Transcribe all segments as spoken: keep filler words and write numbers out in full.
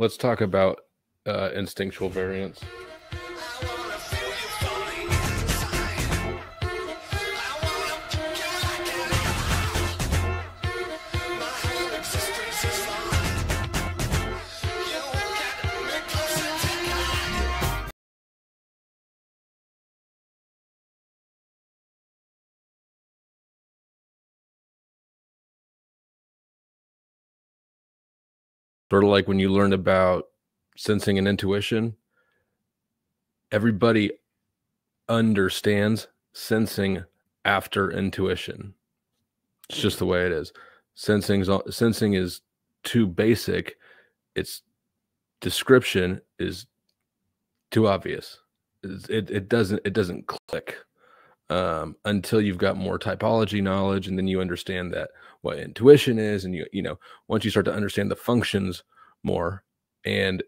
Let's talk about uh, instinctual variance. Sort of like when you learned about sensing and intuition, everybody understands sensing after intuition. It's just the way it is. Sensing's, sensing is too basic. Its description is too obvious. It, it doesn't it doesn't click um, until you've got more typology knowledge, and then you understand that what intuition is, and you you know once you start to understand the functions more and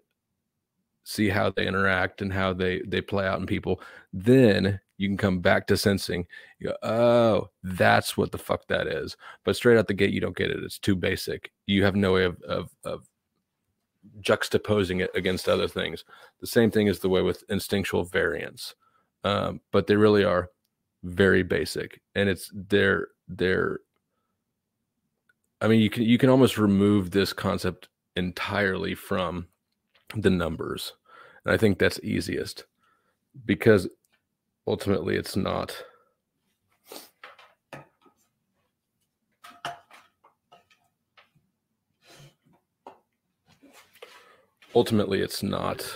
see how they interact and how they they play out in people, then you can come back to sensing. You go, oh, that's what the fuck that is. But straight out the gate, you don't get it. It's too basic. You have no way of of, of juxtaposing it against other things. The same thing is the way with instinctual variance, um, but they really are very basic, and it's they're they're. I mean, you can you can almost remove this concept entirely from the numbers. And I think that's easiest, because ultimately it's not. Ultimately, it's not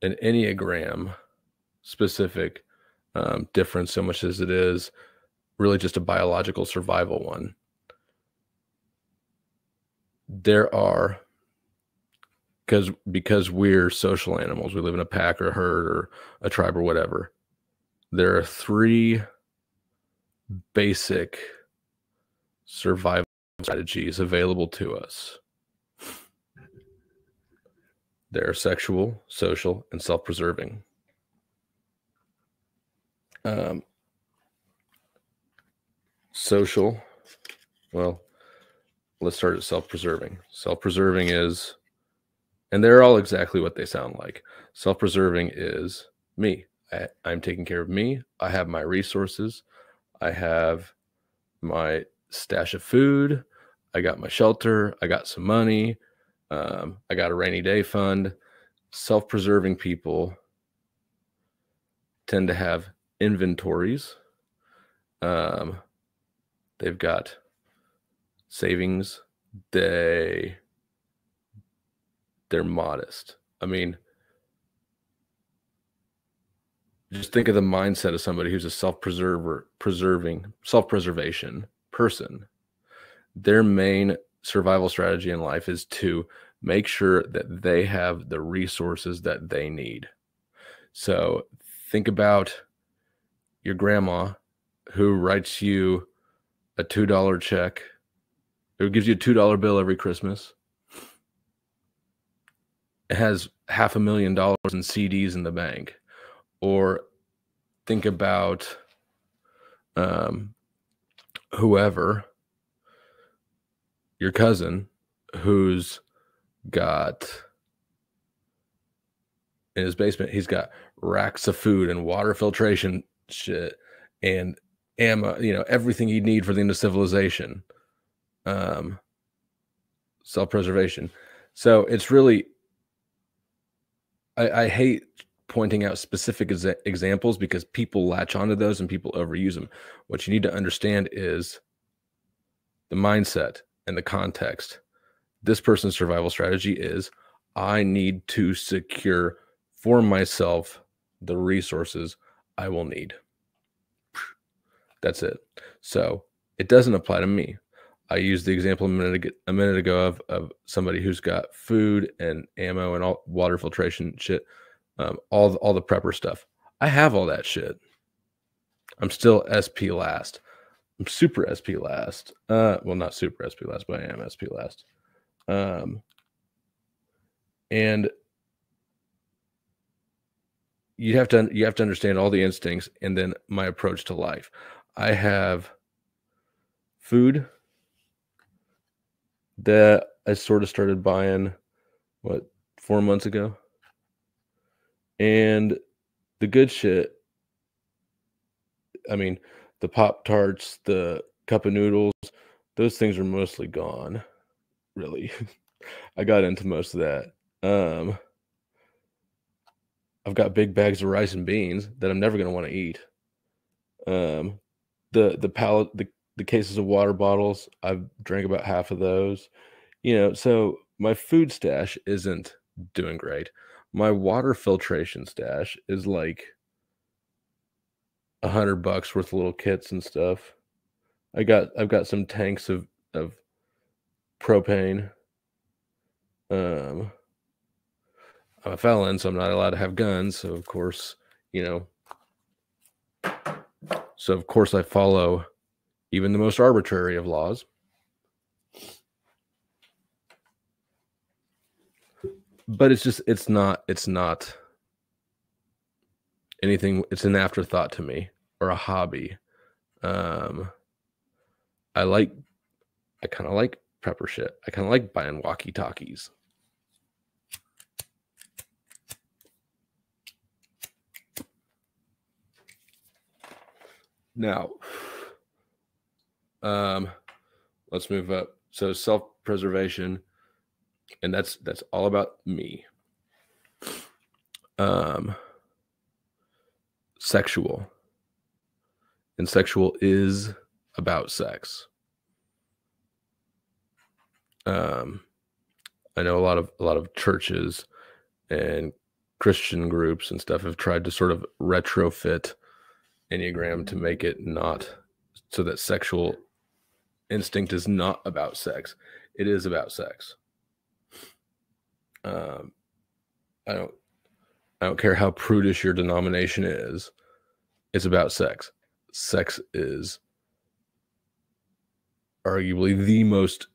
an Enneagram specific um, difference so much as it is really just a biological survival one. There are, because because we're social animals, we live in a pack or a herd or a tribe or whatever, there are three basic survival strategies available to us. They're sexual, social, and self-preserving. Um, social, well, let's start at self-preserving. Self-preserving is, and they're all exactly what they sound like. Self-preserving is me. I, I'm taking care of me. I have my resources. I have my stash of food. I got my shelter. I got some money. Um, I got a rainy day fund. Self-preserving people tend to have inventories. Um, they've got savings. They they're modest. I mean, just think of the mindset of somebody who's a self-preserver, preserving, self-preservation person. Their main survival strategy in life is to make sure that they have the resources that they need. So think about your grandma who writes you a two dollar check. It gives you a two dollar bill every Christmas. It has half a million dollars in C Ds in the bank. Or think about um, whoever, your cousin, who's got, in his basement, he's got racks of food and water filtration shit and ammo, you know, everything you'd need for the end of civilization. Um, self-preservation. So it's really, I, I hate pointing out specific exa examples because people latch onto those and people overuse them. What you need to understand is the mindset and the context. This person's survival strategy is, I need to secure for myself the resources I will need. That's it. So it doesn't apply to me. I used the example a minute ago, a minute ago of, of somebody who's got food and ammo and all water filtration shit, um, all, all the prepper stuff. I have all that shit. I'm still S P last. I'm super S P last. Uh, well, not super S P last, but I am S P last. Um, and you have to, you have to understand all the instincts and then my approach to life. I have food. The I sort of started buying, what, four months ago. And the good shit, I mean, the Pop-Tarts, the cup of noodles, those things are mostly gone, really. I got into most of that. Um, I've got big bags of rice and beans that I'm never going to want to eat. Um, the the pallet, the, the cases of water bottles, I've drank about half of those. You know, so my food stash isn't doing great. My water filtration stash is like a hundred bucks worth of little kits and stuff. I got, I've got some tanks of, of propane. Um, I'm a felon, so I'm not allowed to have guns. So of course, you know, so of course I follow even the most arbitrary of laws. But it's just, it's not, it's not anything. It's an afterthought to me, or a hobby. Um, I like, I kind of like prepper shit. I kind of like buying walkie-talkies. Now, um, let's move up. So self-preservation. And that's that's all about me. Um, sexual. And sexual is about sex. Um, I know a lot of a lot of churches and Christian groups and stuff have tried to sort of retrofit Enneagram to make it not so that sexual instinct is not about sex. It is about sex. Um, I don't, I don't care how prudish your denomination is. It's about sex. Sex is arguably the most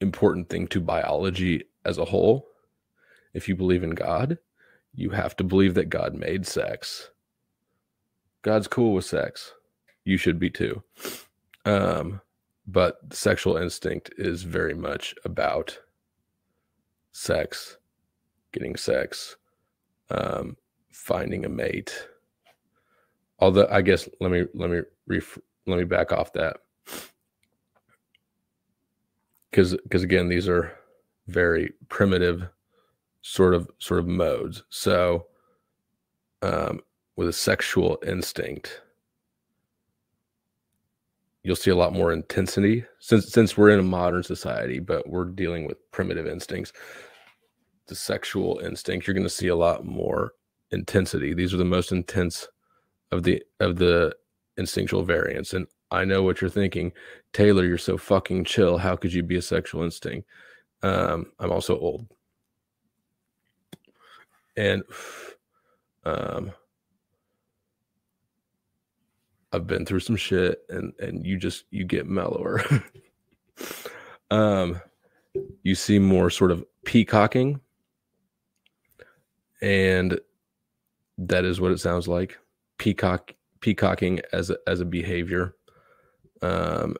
important thing to biology as a whole. If you believe in God, you have to believe that God made sex. God's cool with sex. You should be too. Um, but sexual instinct is very much about sex, getting sex, um, finding a mate. Although I guess let me let me ref- let me back off that, because because again these are very primitive sort of sort of modes. So um, with a sexual instinct, you'll see a lot more intensity since since we're in a modern society, but we're dealing with primitive instincts. The sexual instinct, you're going to see a lot more intensity. These are the most intense of the of the instinctual variants. And I know what you're thinking, Taylor, you're so fucking chill. How could you be a sexual instinct? Um, I'm also old, and um, I've been through some shit, and and you just you get mellower. um, you see more sort of peacocking. And that is what it sounds like. Peacock, peacocking as a, as a behavior. Um,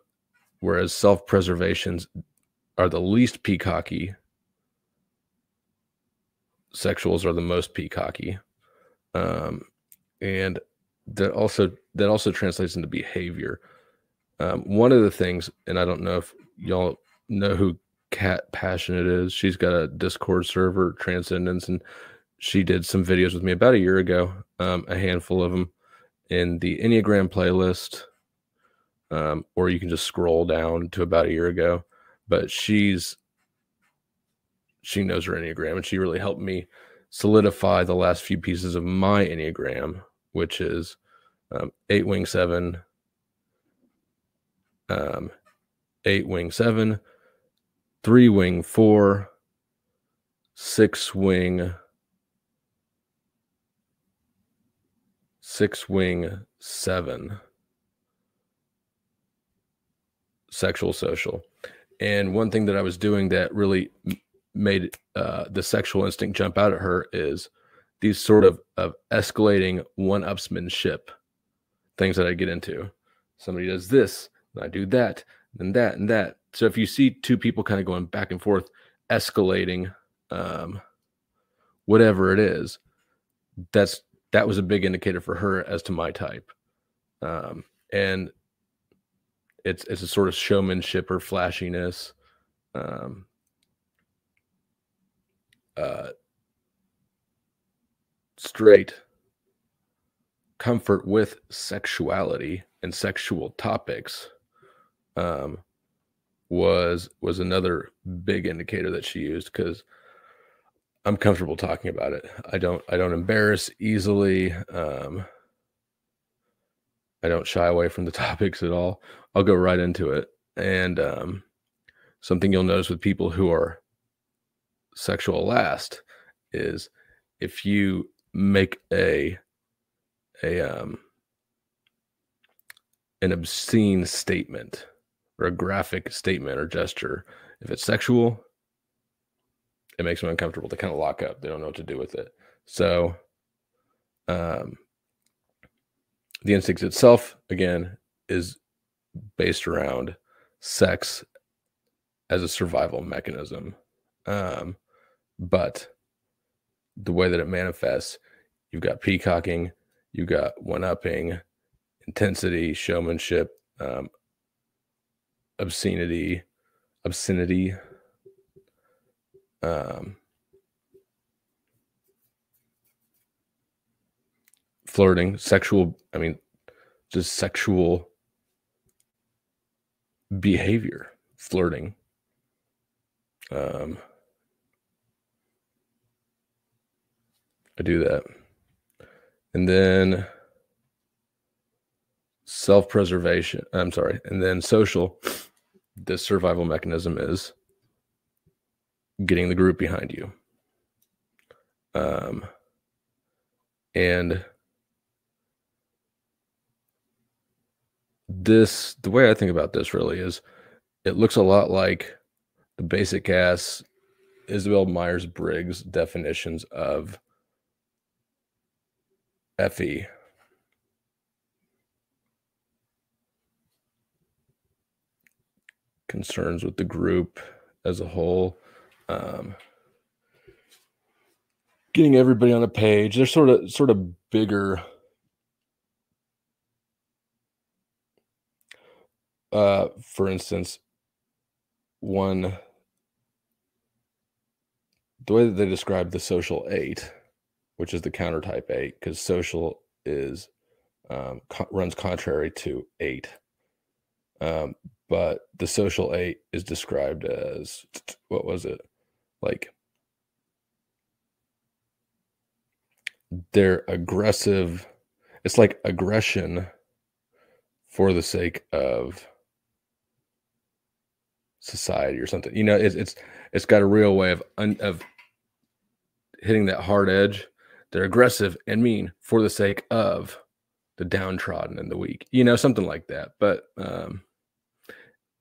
whereas self-preservations are the least peacocky. Sexuals are the most peacocky. Um, and that also, that also translates into behavior. Um, one of the things, and I don't know if y'all know who Kat Passionate is. She's got a Discord server, Transcendence, and she did some videos with me about a year ago, um, a handful of them in the Enneagram playlist, um, or you can just scroll down to about a year ago. But she's, she knows her Enneagram, and she really helped me solidify the last few pieces of my Enneagram, which is um, eight wing seven, um, eight wing seven, three wing four, six wing Six wing seven, sexual social. And one thing that I was doing that really made uh, the sexual instinct jump out at her is these sort of, of escalating one-upsmanship things that I get into. Somebody does this, and I do that, and that, and that. So if you see two people kind of going back and forth, escalating, um, whatever it is, that's, that was a big indicator for her as to my type. Um, and it's, it's a sort of showmanship or flashiness. Um, uh, straight comfort with sexuality and sexual topics, um, was, was another big indicator that she used, because I'm comfortable talking about it. I don't, I don't embarrass easily. Um, I don't shy away from the topics at all. I'll go right into it. And, um, something you'll notice with people who are sexual last is if you make a, a, um, an obscene statement or a graphic statement or gesture, if it's sexual, it makes them uncomfortable. They kind of lock up. They don't know what to do with it. So, um, the instinct itself, again, is based around sex as a survival mechanism. Um, but the way that it manifests, you've got peacocking, you've got one-upping, intensity, showmanship, um, obscenity, obscenity, um, flirting, sexual, I mean, just sexual behavior, flirting, um, I do that. And then self-preservation, I'm sorry. And then social, the survival mechanism is getting the group behind you. Um, and this, the way I think about this really is, it looks a lot like the basic ass Isabel Myers-Briggs definitions of F E. Concerns with the group as a whole. Um, getting everybody on a page. They're sort of, sort of bigger, uh, for instance, one, the way that they describe the social eight, which is the counter type eight, because social is, um, co- runs contrary to eight. Um, but the social eight is described as, what was it? Like, they're aggressive. It's like aggression for the sake of society or something. You know, it's, it's, it's got a real way of, un, of hitting that hard edge. They're aggressive and mean for the sake of the downtrodden and the weak, you know, something like that. But, um,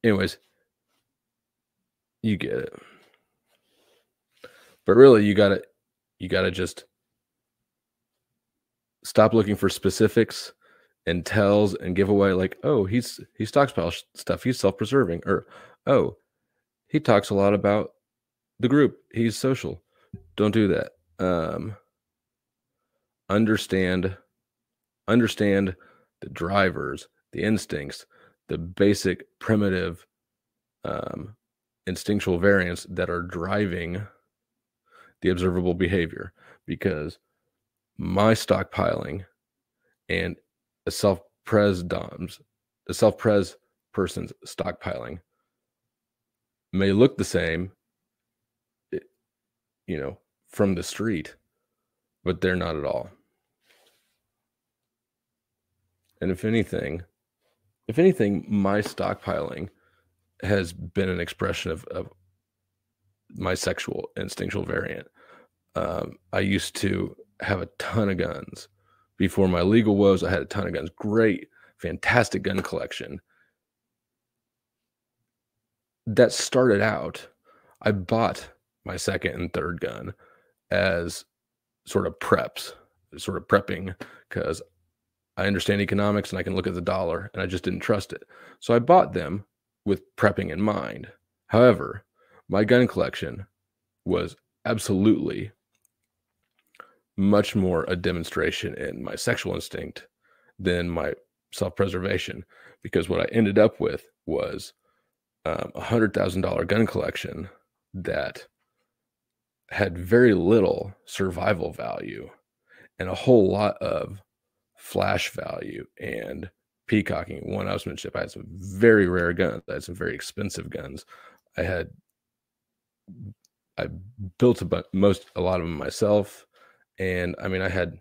anyways, you get it. But really, you gotta, you gotta just stop looking for specifics and tells and give away, like, oh, he's, he stockpiles stuff. He's self-preserving. Or, oh, he talks a lot about the group. He's social. Don't do that. Um, Understand, understand the drivers, the instincts, the basic primitive um, instinctual variants that are driving the observable behavior. Because my stockpiling and a self-pres dom's, a self-pres person's stockpiling may look the same, you know, from the street, but they're not at all. And if anything, if anything, my stockpiling has been an expression of, of my sexual instinctual variant. Um, I used to have a ton of guns. Before my legal woes, I had a ton of guns. Great, fantastic gun collection. That started out, I bought my second and third gun as sort of preps, sort of prepping, because I understand economics and I can look at the dollar, and I just didn't trust it. So I bought them with prepping in mind. However, my gun collection was absolutely much more a demonstration in my sexual instinct than my self-preservation, because what I ended up with was um, a hundred thousand dollar gun collection that had very little survival value and a whole lot of flash value and peacocking, one-upsmanship. I had some very rare guns. I had some very expensive guns. I had, I built a, most, a lot of them myself. And I mean, I had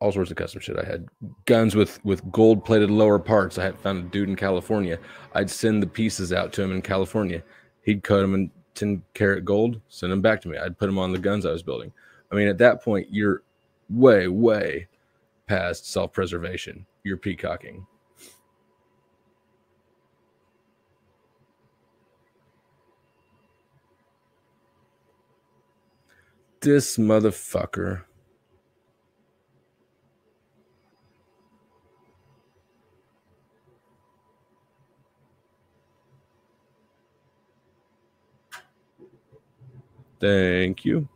all sorts of custom shit. I had guns with, with gold-plated lower parts. I had found a dude in California. I'd send the pieces out to him in California. He'd cut them in ten karat gold, send them back to me. I'd put them on the guns I was building. I mean, at that point, you're way, way past self-preservation. You're peacocking. This motherfucker. Thank you.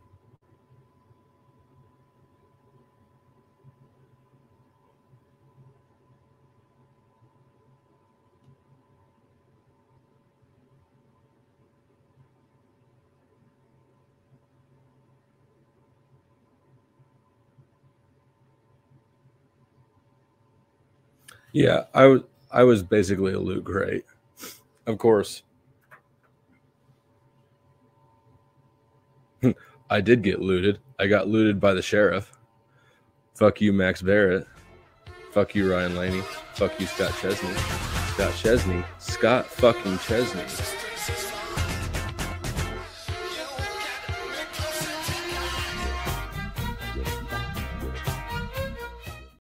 Yeah, I was I was basically a loot crate, of course. I did get looted. I got looted by the sheriff. Fuck you, Max Barrett. Fuck you, Ryan Laney. Fuck you, Scott Chesney. Scott Chesney. Scott fucking Chesney.